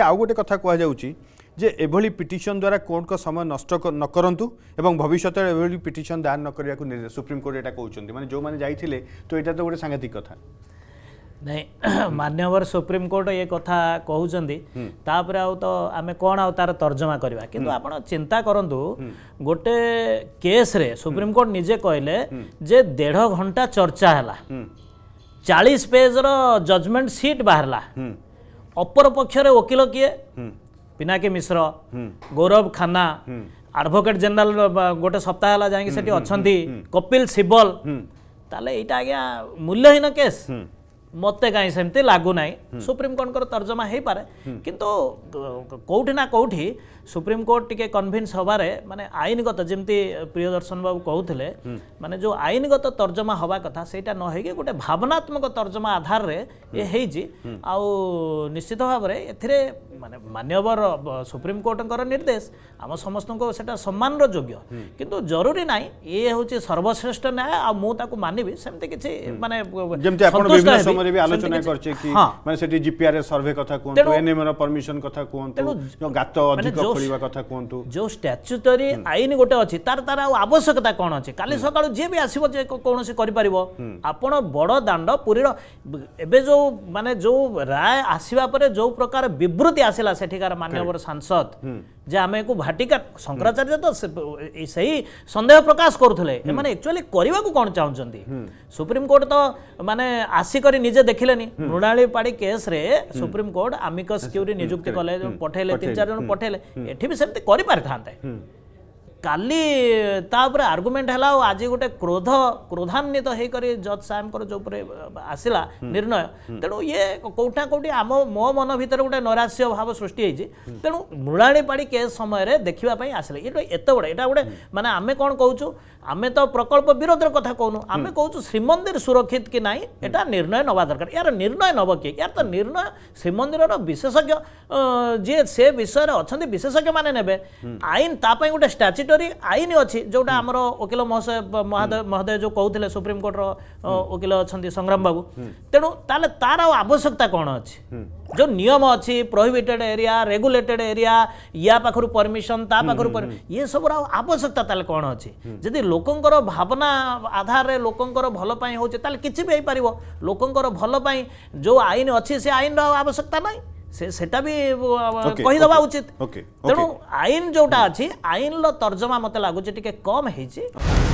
आउ गोटे कथा कहली पिटिशन द्वारा कोर्ट का समय नष्ट न करतु और भविष्य में पिटिशन दायर न करने सुप्रीमकोर्ट यहाँ कहते माने जो मैंने जाइए तो यहाँ तो गोटे सांघातिक कथा नहीं मान्यवर सुप्रीमकोर्ट ये कथा कहते तो आम कौन आर तर्जमा करवा कि आप चिंता करूँ गोटे केस्रे सुप्रीमकोर्ट निजे कहले जे 1.5 घंटा चर्चा है 40 पेजर जजमेंट सीट बाहरला अपर पक्षर वकिल किए पिनाकी मिश्र गौरव खान्ना एडवोकेट जनरल गोटे सप्ताह जाटी अच्छा कपिल सिब्बल ताले यहाँ आज्ञा मूल्यहीन केस मत कहीं सेमती लगुना सुप्रीमकोर्ट को तर्जमा हो पाए किंतु कौटी ना कौटी सुप्रीमकोर्ट टी कन्भिन्स हबारे माने आईनगत जमती प्रियदर्शन बाबू कहते माने जो आईनगत तर्जमा हवा कथा सेटा न होगी गोटे भावनात्मक तर्जमा आधार रे ये होई निश्चित भाव में ए मान्यवर सुप्रीमकोर्टर निर्देश आम समस्त को सम्मान योग्य किंतु जरूरी ना ये हूँ सर्वश्रेष्ठ न्याय आ मुझे मानवि सेमती किसी मानते रे भी आलोचना करछे कि माने सेठी जीपीआर सर्वे कथा कोनतो एनएम रो परमिशन कथा कोनतो जो गात अधिक खोलिबा कथा कोनतो जो स्टैट्यूटरी आईन गोटे अछि तार आवश्यकता कोन अछि काली सकाळ जे भी आसीबो जे कोनोसी करि परिबो आपण बड़ दांड पुरी एबे जो माने जो राय आसीबा परे जो प्रकार विवृति आसीला सेठीकार मान्यवर सांसद जे आमे को भाटिका शंकराचार्य तो सही संदेह प्रकाश करथले माने एक्चुअली करबा को कोन चाहौ जंदी सुप्रीम कोर्ट तो माने आसिक निजे देखिले मृणाली पाड़ी केस रे सुप्रीम कोर्ट आमिकस क्यूरी नियुक्ति कले पठेले 3-4 जन पठेले एठी भी सेमते करि पारथांते काली तापर आर्गुमेंट हला आज गोटे क्रोधान्वित होकर जज साहेब जो आसला निर्णय तेणु ये कौटा कौटी आम मो मन भर गोटे नैराश्य भाव सृष्टि होती तेणु मृणालीपाड़ी केस समय देखापी आसले ये एत बड़ा यहाँ गोटे माने आम कौन कहूँ आम तो प्रकल्प विरोध कथा कहूँ आम कहूँ श्रीमंदिर सुरक्षित कि ना यहाँ निर्णय नवा दरकार यार निर्णय नब किए यार तो निर्णय श्रीमंदिर विशेषज्ञ जी से विषय अच्छा विशेषज्ञ माने नेबे आईन तापाई गोटे स्टाच्यू आईन अच्छी जोटा आमर वकिल महोदय महोदय जो कहते सुप्रीमकोर्टर वकिल अच्छा संग्राम बाबू तेणु ताले तार आवश्यकता कौन अच्छी जो नियम अच्छी प्रोहिबिटेड एरिया रेगुलेटेड एरिया या पाखर परमिशन ता पाखर ये सब आवश्यकता ताले कौन अच्छी जदि लोकंर भावना आधार रे लोकंर भल पाई हो ताले किछि भी होई परिवो लोकंर भल पाई जो आईन अच्छी से आईन आवश्यकता नहीं सेटा भी कहीदवा उचित तेणु आईन जोटा अच्छी आईन रो तर्जमा मत लगुच टिके कम है।